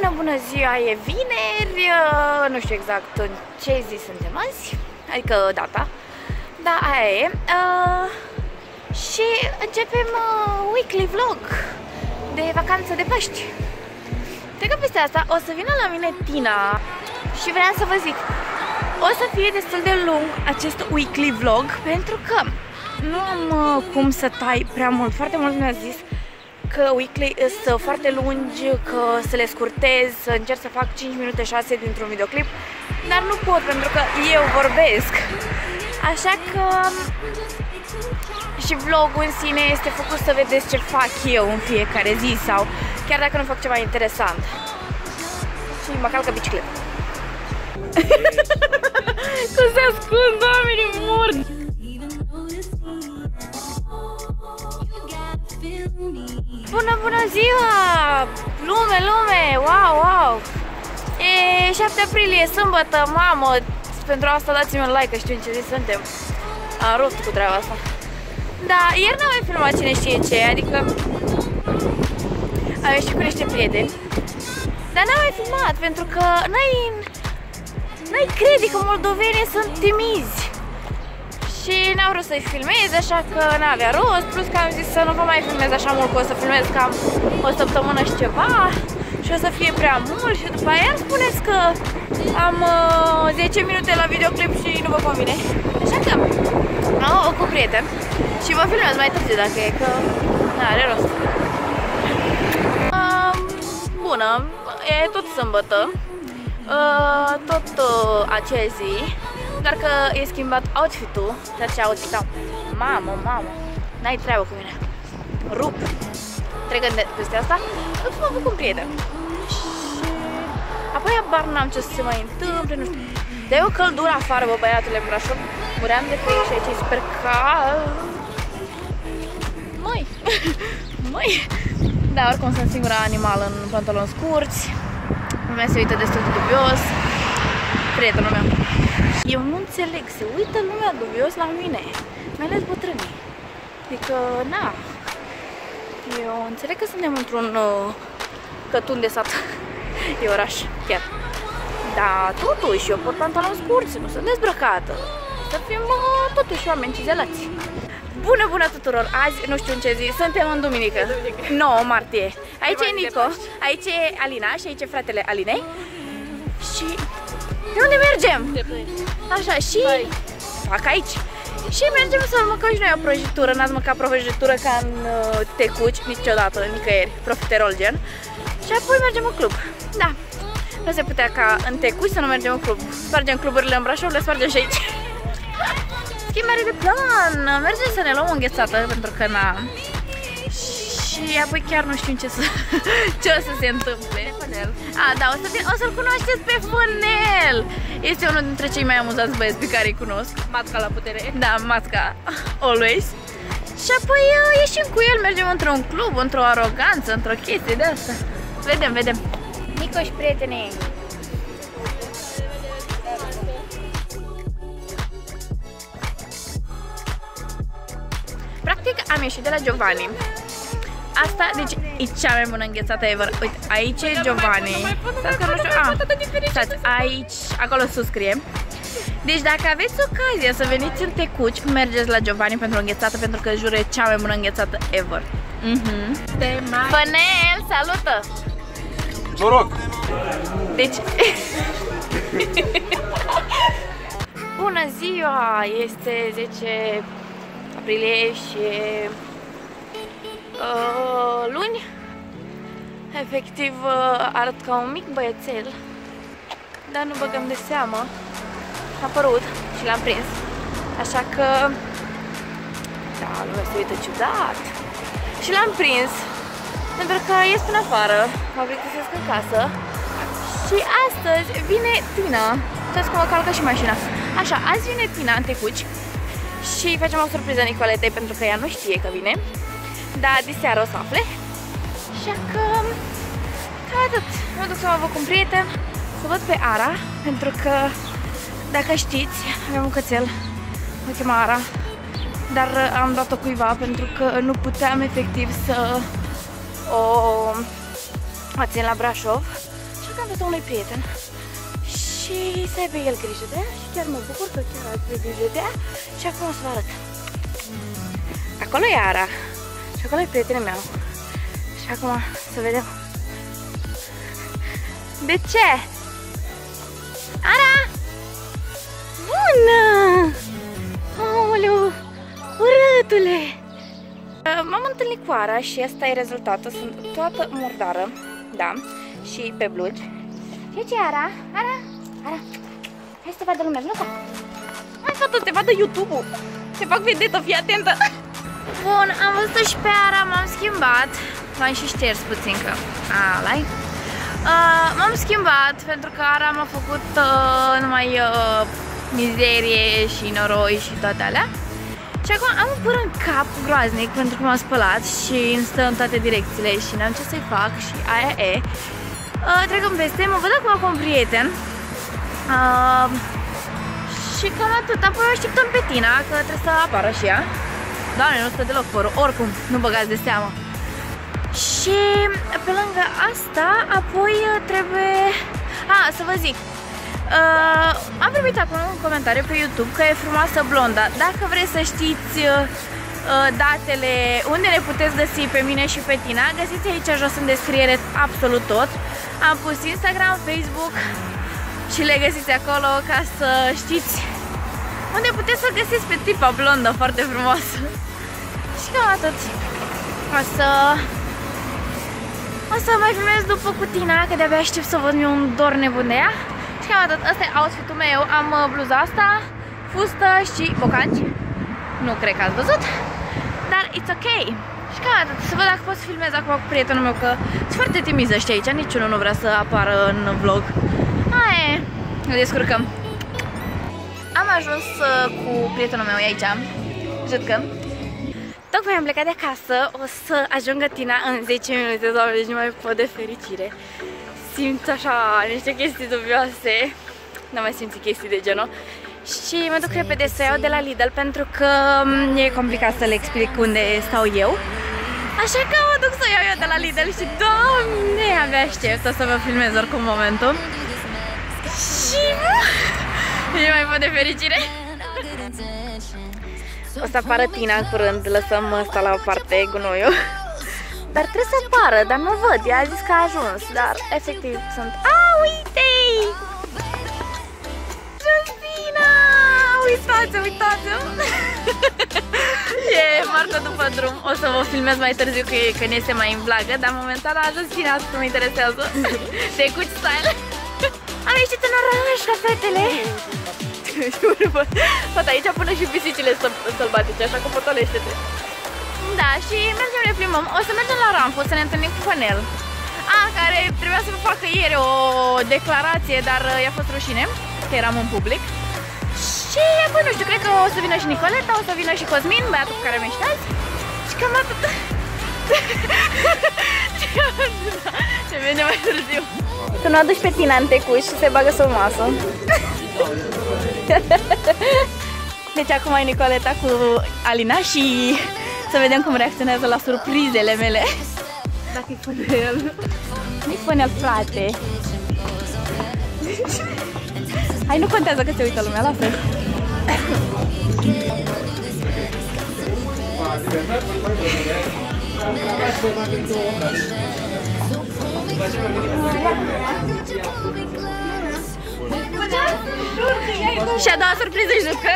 Bună ziua, e vineri, nu știu exact în ce zi suntem azi, adică data, dar aia e. Și începem weekly vlog de vacanță de Paști. Cred că peste asta o să vină la mine Tina și vreau să vă zic, o să fie destul de lung acest weekly vlog pentru că nu am cum să tai prea mult, foarte mult mi-a zis că weekly sunt foarte lungi, că să le scurtez, să încerc să fac 5 minute 6 dintr-un videoclip, dar nu pot pentru că eu vorbesc. Așa că și vlogul în sine este făcut să vedeți ce fac eu în fiecare zi sau chiar dacă nu fac ceva interesant. Și mă calcă bicicleta. Cum se ascund oamenii, mor! Bună ziua! Lume! Wow! E 7 aprilie, sâmbătă, mamă! Pentru asta dați-mi un like, că știu în ce zi suntem. Am rupt cu treaba asta. Da, ieri n-am mai filmat cine știe ce, adică am ieșit cu niște prieteni. Dar n-am mai filmat, pentru că n-ai crede că moldovenii sunt timizi. Și n-am vrut să-i filmez, așa că n-avea rost, plus că am zis să nu vă mai filmez așa mult, că o să filmez cam o săptămână și ceva și o să fie prea mult și după aia îmi spuneți că am 10 minute la videoclip și nu vă convine. Așa că am o cu prieten și vă filmez mai târziu dacă e, că n-are rost. Bună, e tot sâmbătă, tot acea zi. Doar că e schimbat outfit-ul, dar ce outfit am? Mamă, n-ai treabă cu mine. Rup. Trecând peste asta, îți mă bucur un prieten. Apoi abar n-am ce să se mai întâmple, nu știu. Dar e o căldură afară, bă, băiatule, în Brașov. Muream de frig și aici e super cald. Măi. Da, oricum sunt singura animală în pantaloni scurți. Lumea se uită destul de dubios. Prietenul meu. Eu nu înțeleg, se uită lumea dubios la mine, mai ales bătrânii. Adică, na, eu înțeleg că suntem într-un cătun de sat, e oraș, chiar. Dar totuși, eu port pantaloni scurți, nu sunt dezbrăcată. Să fim totuși oameni cizelați. Bună tuturor! Azi, nu știu în ce zi, suntem în duminică, 9 martie. Aici e Nico, aici e Alina și aici e fratele Alinei. Și... de unde mergem? Așa, și fac aici. Și mergem să mâncăm și noi o prăjitură. N-ați mâncat prăjitură ca în Tecuci niciodată, nicăieri, profiterol gen. Și apoi mergem în club. Da, nu se putea ca în Tecuci să nu mergem în club. Spargem cluburile în Brașov, le spargem și aici. Schimbare de plan. Mergem să ne luăm o înghețată, pentru că na. Și apoi chiar nu știu ce o să se întâmple. A, da, o să-l cunoașteți pe Funel. Este unul dintre cei mai amuzați băieți pe care îi cunosc. Matca la putere. Da, matca, always. Și apoi ieșim cu el, mergem într-un club, într-o aroganță, într-o chestie de asta. Vedem. Nico și prietenii. Practic am ieșit de la Giovanni. Asta, deci, e cea mai bună înghețată ever. Uite, aici e Giovanni. Stați, aici, acolo sus scrie. Deci dacă aveți ocazia să veniți în Tecuci, mergeți la Giovanni pentru înghețată, pentru că jur e cea mai bună înghețată ever. Panel, salută! Noroc! Deci... Bună ziua! Este 10 aprilie și... luni. Efectiv arăt ca un mic băiețel, dar nu băgăm de seamă. A apărut și l-am prins. Așa că da, lumea se uită ciudat. Și l-am prins pentru că ies până afară, mă plictisesc în casă. Și astăzi vine Tina. Uitați cum mă calcă și mașina. Așa, azi vine Tina în Tecuci și facem o surpriză Nicoletei, pentru că ea nu știe că vine. Da, diseară o să afle. Așa că, ca atât. Mă duc să mă văd cu un prieten, să văd pe Ara, pentru că, dacă știți, avem un cățel, mă chema Ara, dar am dat-o cuiva pentru că nu puteam efectiv să o țin la Brașov că am văzut unui prieten și să aibă el grijă de ea și chiar mă bucur că chiar aibă grijă de ea și acum o să vă arăt. Acolo e Ara și acolo e prietenul meu. Și acum să vedem. De ce? Ara! Bună! Aoleu! Urâtule! M-am întâlnit cu Ara și asta e rezultatul. Sunt toată murdară, da, și pe blugi. Fie ce Ara? Ara? Ara! Hai să te vadă lumea, nu ca! Hai, fată, te vadă YouTube-ul! Te fac vedetă, fii atentă! Bun, am văzut și pe Ara, m-am schimbat. M-am și șters puțin că... Alai! M-am schimbat pentru că Ara m-a făcut numai mizerie și noroi și toate alea. Și acum am un păr în cap groaznic pentru că m-am spălat și îmi stă în toate direcțiile și n-am ce să-i fac și aia e. Trecând peste, mă văd acum cu un prieten și cam atât. Apoi o așteptăm pe Tina că trebuie să apară și ea. Doamne, nu stă deloc părul, oricum, nu băgați de seamă. Și pe lângă asta, apoi trebuie... să vă zic, am primit acum un comentariu pe YouTube că e frumoasă blonda. Dacă vreți să știți datele, unde le puteți găsi pe mine și pe Tina, găsiți aici jos în descriere absolut tot. Am pus Instagram, Facebook și le găsiți acolo ca să știți unde puteți să găsiți pe tipa blondă foarte frumoasă. Și cam atât. O să mai filmez după cu Tina, că de-abia aștept să văd, mi-e un dor nebun de ea. Și cam atât, ăsta e outfit-ul meu. Am bluza asta, fustă și bocanci. Nu cred că ați văzut, dar it's ok. Și cam atât, să văd dacă pot să filmez acum cu prietenul meu, că sunt foarte timiză, știi, aici niciunul nu vrea să apară în vlog. Hai, ne descurcăm. Am ajuns cu prietenul meu aici, jucăm. Tocmai am plecat de acasă, o să ajungă Tina în 10 minute, doamne, deci nu mai pot de fericire. Simt așa niște chestii dubioase, nu mai simți chestii de genul. Și mă duc repede să iau de la Lidl pentru că e complicat să le explic unde stau eu. Așa că mă duc să iau eu de la Lidl și doamne, abia aștept, o să vă filmez oricum momentul. Și nu mai pot de fericire. O să apară Tina în curând, lăsăm asta la o parte, gunoiul. Dar trebuie să apară, dar nu văd, ea a zis că a ajuns, dar efectiv sunt... A, uite-i! Tina! Uitați-o, uitați-o! E Marco după drum, o să vă filmez mai târziu că ne este mai în vlagă, dar momentan a ajuns Tina, asta mă interesează. Tecuci style! Am ieșit în oraș, ca fetele! Fata, aici până și pisicile sălbatice, așa că potolește-te. Da, și mergem, ne plimbăm. O să mergem la Ramf, o să ne întâlnim cu Panel, care trebuia să facă ieri o declarație, dar i-a fost rușine, că eram în public. Și apoi, nu știu, cred că o să vină și Nicoleta, o să vină și Cosmin, băiatul cu care mă știați. Și cam atât. Ce vine mai târziu. Tu nu aduci pe Tina în Tecuci și se bagă sub masă. Deci acum e Nicoleta cu Alina și să vedem cum reacționează la surprizele mele. Dacă e Funel. Nu-i Funel, frate. Hai, nu contează că se uită lumea, la fel. Și a doua surpriză își ducă.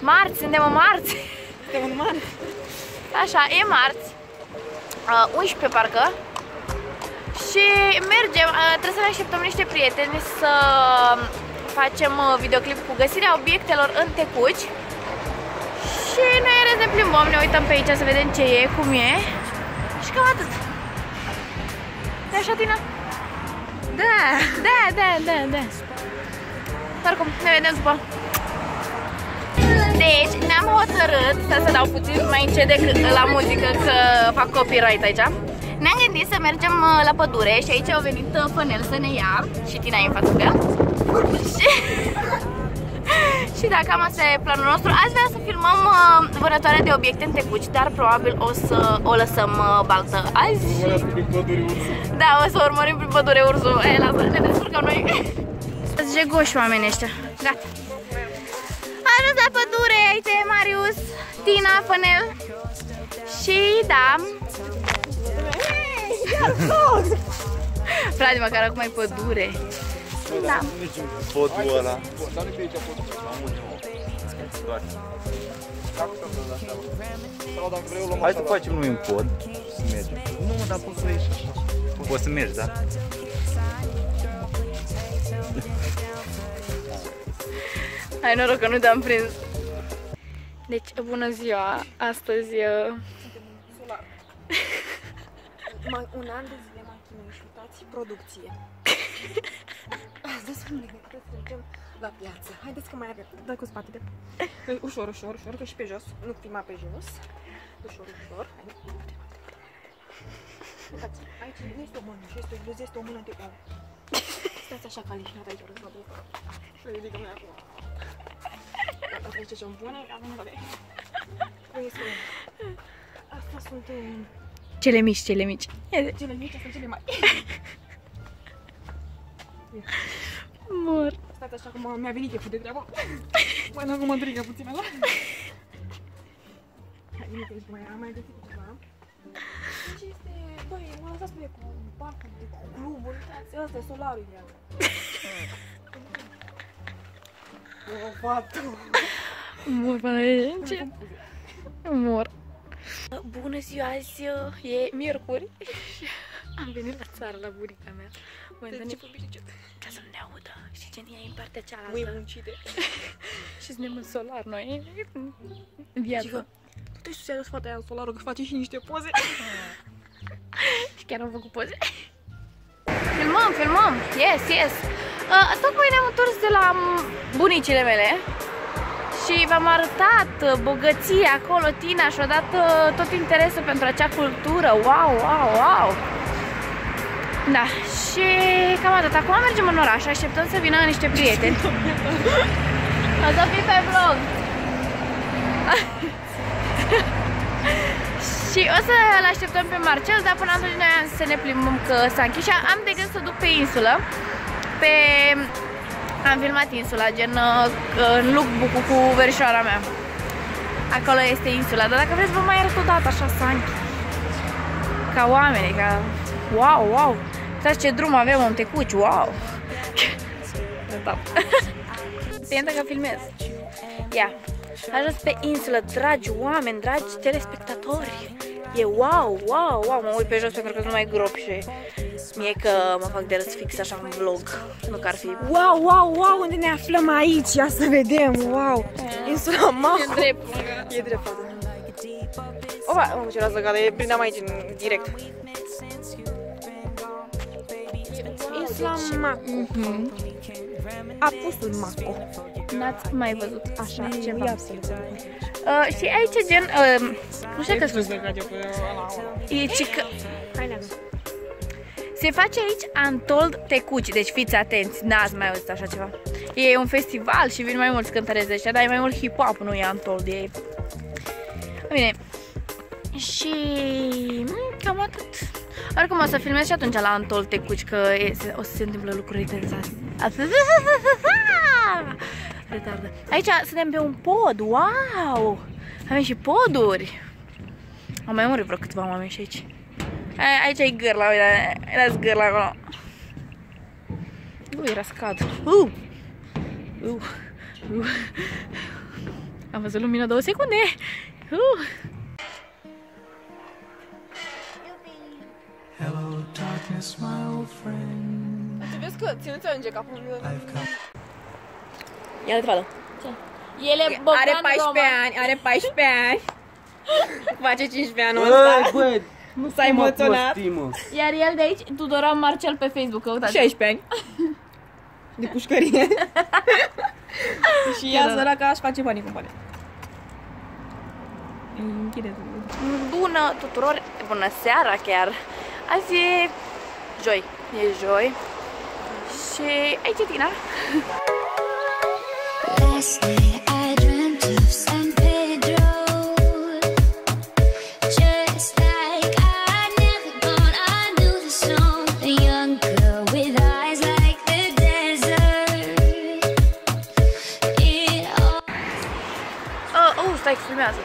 Marți, suntem în marți. Suntem în marți. Așa, e marți. 11 parcă. Și mergem, trebuie să ne așteptăm niște prieteni să facem videoclip cu găsirea obiectelor în Tecuci. Și Și noi iarăși ne plimbăm, ne uităm pe aici să vedem ce e, cum e. Și cam atât. Da, așa, Tina? Da, da, da, da, da. Oricum, ne vedem după. Deci, ne-am hotărât, stai să dau puțin mai încet decât la muzică, că fac copyright aici. Ne-am gândit să mergem la pădure și aici au venit Funel să ne ia. Și Tina e în fața mea. Și dacă am asta e planul nostru, azi vreau să filmăm vânătoarea de obiecte în Tecuci, dar probabil o să o lăsăm baltă azi. Da, o să urmărim prin pădure ursul. E, lasă, ne descurcăm noi. Sunt jegoși oamenii ăștia. Gata. A ajuns la pădure, aici e Marius, Tina, Panel. Și da. Frate, măcar acum e pădure. Da. Podul ăla. Hai să facem noi un pod. Nu, dar poți să ieși așa. Poți să mergi, da? Hai noroc că nu te-am prins. Deci, bună ziua. Astăzi... Solar. Un an de zile m-am chinuit și uitați producție. Astăzi să mergem la piață. Haideți că mai avem. Dă cu spatele. Ușor, ușor, ușor, că și pe jos. Nu prima pe jos. Ușor, ușor. Uitați, aici nu este o mână, este o iluzie, este o mână de om. Stați așa ca leșinată aici, vreau să vă bucă. Să ridică mea acum. Dacă treceți o bună, avem o de-aia. Asta sunt... Cele mici, cele mici. Cele mici, astea sunt cele mari. Mor. Stați așa că mi-a venit cheful de treabă. Mai nu mă intrigă puțin ăla. Am mai găsit ceva. Deci este... Băi, mă lăsați pe cu barcul, cu glubul. Ăsta e solarul de aia. Rovatul. Mor, până aici. Mor. Bună ziua, azi e miercuri. Am venit la țară, la burica mea. Ca să nu ne audă. Și genia e în partea cealaltă. Mâine muncide. Și suntem în solar noi. Viața. Tu te-ai susținut fata aia în solarul, că face și niște poze. Și chiar am făcut poze. Filmăm, filmăm. Yes, yes. Tocmai ne-am întors de la bunicile mele. Și v-am arătat bogăția acolo, Tina, și-o dat tot interesul pentru acea cultură. Wow, wow, wow! Da, și cam atât. Acum mergem în oraș, așteptăm să vină niște prieteni. O să fii pe vlog! Și o să-l așteptăm pe Marcel, dar până atunci noi să ne plimbăm că s-a închis. Și am de gând să duc pe insulă, pe... Am filmat insula, gen în lookbook-ul cu verișoara mea. Acolo este insula, dar dacă vreți vă mai arăt o dată, așa s-a închis. Ca oameni, ca... Wow, wow! Uitați ce drum avem în Tecuci, wow! Atentă că filmez. Ia, ajuns pe insulă, dragi oameni, dragi telespectatori. E wow, wow, wow, mă uit pe jos pentru că nu mai grop și mie că mă fac de râs fix așa în vlog, nu că ar fi. Wow, wow, wow, unde ne aflăm aici, ia să vedem, wow, Insula Mako. E drept, e drept, da. Opa, mă ce lasă gale, prindeam aici în direct. Insula Mako. A pus un Mako. N-ați mai văzut așa ceva. Și aici gen... Nu știu că se face aici Antold Tecuci, deci fiți atenți, n-ați mai văzut așa ceva. E un festival și vin mai mulți cântăreți de ăștia, dar e mai mult hip-hop, nu e Antold, e... Bine. Și... cam atât. Oricum o să filmez și atunci la Antold Tecuci, că o să se întâmplă lucruri interesante. Retardă. Aici suntem pe un pod, wow! Avem și poduri. Am mai murit vreo câțiva oameni și aici. Aici e gârla, uite, las gârla acolo. Ui, era scad. Am văzut lumina 2 secunde. Hello darkness my old friend. Vezi că ținuți-o în gec, capul meu. Ia uite, fata. Ce? Are 14 ani. Face 15 ani ăsta. Nu s-a emoționat. Iar el de aici, Tudoram Marcel pe Facebook, căutați. 16 ani. De pușcărie. Și ea săraca aș face banii cu banii. Bună tuturor, bună seara chiar. Azi e joi. E joi. Și aici e Tina. Stai că filmează.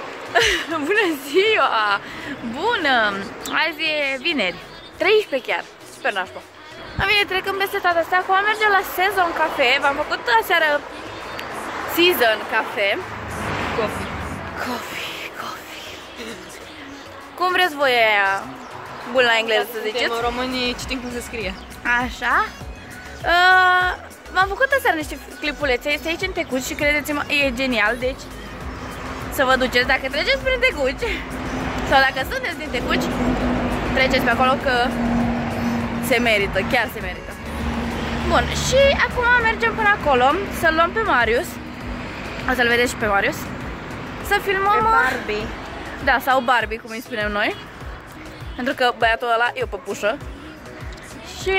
Bună ziua! Bună! Azi e vineri. 13 chiar. Super nașpa. Am venit trecând peste toată asta. Acum am merge la Season Cafe. V-am făcut aseară Season Cafe. Coffee. Coffee. Coffee. Cum vreți voi aia? Bun la engleză să ziceți? În românii citim cum se scrie. Așa? V-am făcut aseară niște clipulețe. Este aici în Tecuci și credeți-mă, e genial. Deci să vă duceți, dacă treceți prin Tecuci sau dacă sunteți din Tecuci, treceți pe acolo că se merită, chiar se merită. Bun, și acum mergem până acolo să-l luăm pe Marius. O să-l vedeți și pe Marius. Să filmăm pe Barbie. Da, sau Barbie, cum îi spunem noi. Pentru că băiatul ăla e o păpușă. Și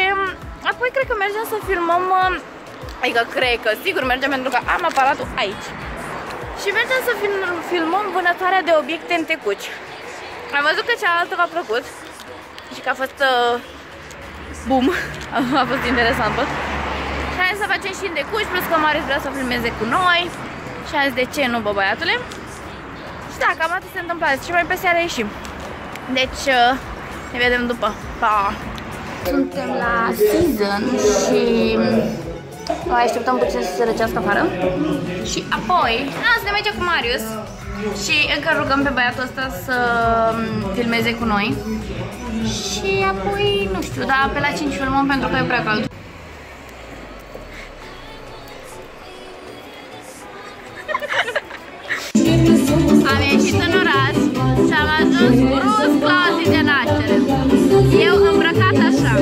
apoi cred că mergem să filmăm, adică cred că sigur mergem pentru că am aparatul aici. Și mergem să filmăm vânătoarea de obiecte în Tecuci. Am văzut că cealaltă v-a plăcut și că a fost boom, a fost interesant tot. Și hai să facem și în Tecuci, plus că Marius vrea să filmeze cu noi. Și am zis, de ce nu, bă, băiatule? Și da, cam atât se întâmplă azi. Și mai pe seara ieșim. Deci ne vedem după. Pa! Suntem la Season și mai așteptăm puțin să se răcească afară. Și apoi suntem aici cu Marius și încă rugăm pe băiatul ăsta să filmeze cu noi. Și apoi, nu știu, dar pe la 5 filmăm pentru că e prea cald. Am ieșit în oraș și am ajuns brusc la o zi de naștere. Eu îmbrăcat așa.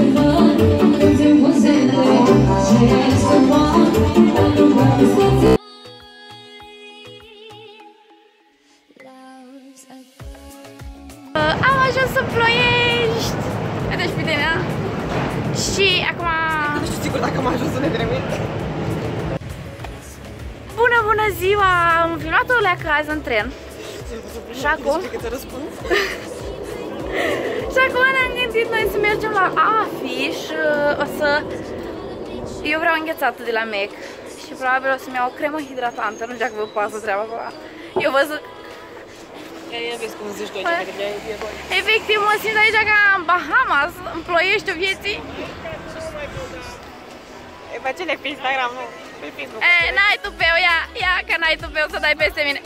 Am ajuns să Ploiești! Vedeți pe Tina? Și acum... Nu știu sigur dacă am ajuns să ne trimit. Bună, bună ziua! Am filmat-o leacă azi în tren. Și acum... Și acum ne-am gândit noi să mergem la AFI și o să... Eu vreau înghețată de la Mac și probabil o să-mi iau o cremă hidratantă, nu știu dacă vă pasă treaba acolo. Eu vă zic... Ia vezi cum zici tu aici, dacă te-ai pierdut. Efectiv, mă simt aici ca în Bahamas, în Ploieștiul vieții. E facele pe Instagram, nu? Pe Facebook. E, n-ai tupeu, ia că n-ai tupeu să dai peste mine.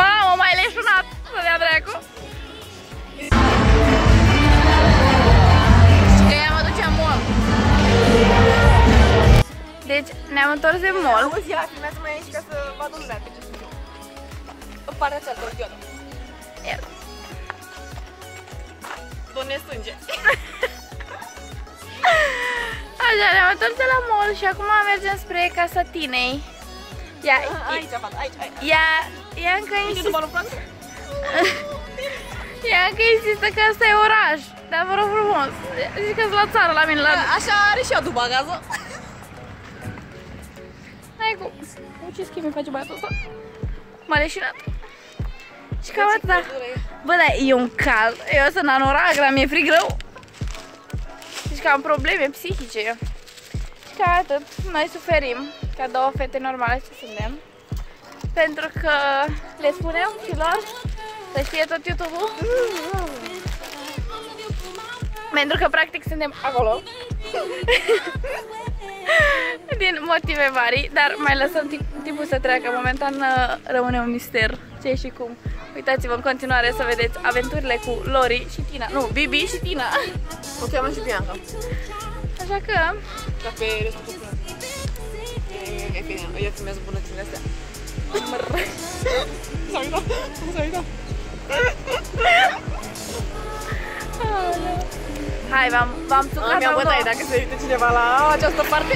Mamă, mai leșunat, să dea dracu. Deci ne-am întors de mall. Auzi, ia, filmează-mă aici ca să vadă lumea pe ce spune. În partea cealaltă, idiotă. Ia. Doamne sânge. Așa, ne-am întors de la mall și acum mergem spre casa Tinei. Ia, aici, aici. Ia încă insistă. Ia încă insistă că asta e oraș. Dar vă rog frumos, zici că-s la țară la mine. Așa are și ea după acasă. Ce schimb face băiatul ăsta? M-a leșinat. Și cam atâta. Bă, dar e un cald. Eu sunt anoragra, mi-e frig rău. Deci că am probleme psihice. Și cam atât. Noi suferim ca două fete normale ce suntem. Pentru că le spunem și lor să știe tot YouTube-ul. Pentru că practic suntem acolo. Din motive vari, dar mai lăsăm timpul să treacă. Momentan rămâne un mister ce și cum. Uitați-vă în continuare să vedeți aventurile cu Lori și Tina. Nu, Bibi și Tina. O cheamă și Bianca. Așa că... Dar pe restul e filmez bună din astea. S-a uitat, s-a uitat. Hai, v-am sucat. Mi-am bătaie dacă se uite cineva la această parte.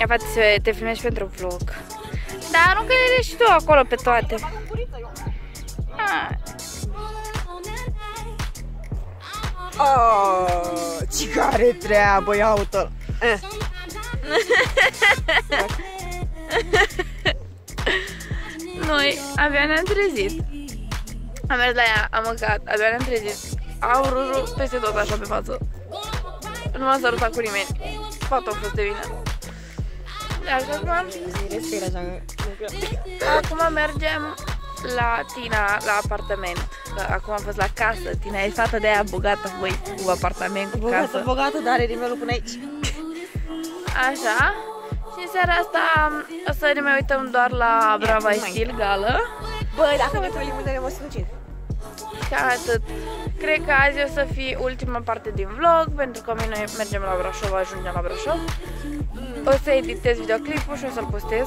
Ia faci să te filmești pentru vlog. Dar aruncă-le și tu acolo pe toate. Oh, ce care treabă, ia uite-l. Noi abia ne-am trezit. Am mers la ea, am mâncat, abia ne-am trezit. Au rujul peste tot așa pe față. Nu m-am sărutat cu nimeni. Fata a fost de vină. Așa, acum mergem la Tina, la apartament. Că acum am fost la casă. Tina e fata de aia bogată, voi, cu apartament, cu casă. Bogată, bogată, dar are nivelul până aici. Așa. Și în seara asta o să ne mai uităm doar la Brava Estil, gală. Băi, dacă ne trăim multe, ne mă sinucid. Cam atât. Cred că azi o să fie ultima parte din vlog, pentru că noi mergem la Brașov, ajungem la Brașov. O să editez videoclipul și o să-l postez.